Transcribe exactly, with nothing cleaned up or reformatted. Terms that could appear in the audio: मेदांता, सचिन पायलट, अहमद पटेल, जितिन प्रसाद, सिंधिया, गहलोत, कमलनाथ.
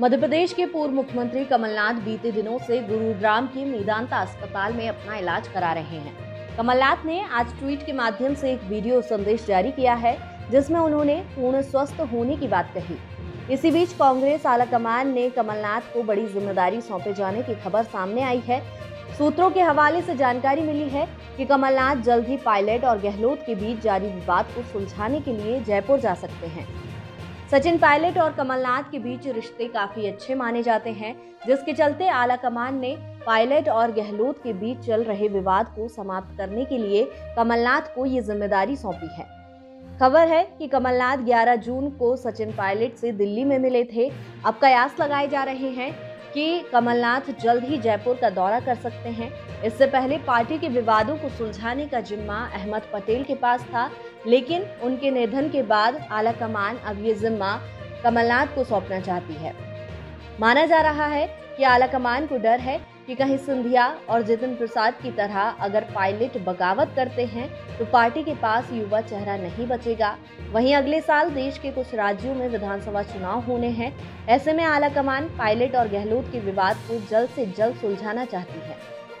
मध्य प्रदेश के पूर्व मुख्यमंत्री कमलनाथ बीते दिनों से गुरुग्राम के मेदांता अस्पताल में अपना इलाज करा रहे हैं। कमलनाथ ने आज ट्वीट के माध्यम से एक वीडियो संदेश जारी किया है, जिसमें उन्होंने पूर्ण स्वस्थ होने की बात कही। इसी बीच कांग्रेस आला कमान ने कमलनाथ को बड़ी जिम्मेदारी सौंपे जाने की खबर सामने आई है। सूत्रों के हवाले से जानकारी मिली है कि कमलनाथ जल्द ही पायलट और गहलोत के बीच जारी विवाद को सुलझाने के लिए जयपुर जा सकते हैं। सचिन पायलट और कमलनाथ के बीच रिश्ते काफी अच्छे माने जाते हैं, जिसके चलते आला कमान ने पायलट और गहलोत के बीच चल रहे विवाद को समाप्त करने के लिए कमलनाथ को ये जिम्मेदारी सौंपी है। खबर है कि कमलनाथ ग्यारह जून को सचिन पायलट से दिल्ली में मिले थे। अब कयास लगाए जा रहे हैं कि कमलनाथ जल्द ही जयपुर का दौरा कर सकते हैं। इससे पहले पार्टी के विवादों को सुलझाने का जिम्मा अहमद पटेल के पास था, लेकिन उनके निधन के बाद आला कमान अब ये जिम्मा कमलनाथ को सौंपना चाहती है। माना जा रहा है कि आला कमान को डर है कि कहीं सिंधिया और जितिन प्रसाद की तरह अगर पायलट बगावत करते हैं तो पार्टी के पास युवा चेहरा नहीं बचेगा। वहीं अगले साल देश के कुछ राज्यों में विधानसभा चुनाव होने हैं। ऐसे में आला कमान पायलट और गहलोत के विवाद को जल्द से जल्द सुलझाना चाहती है।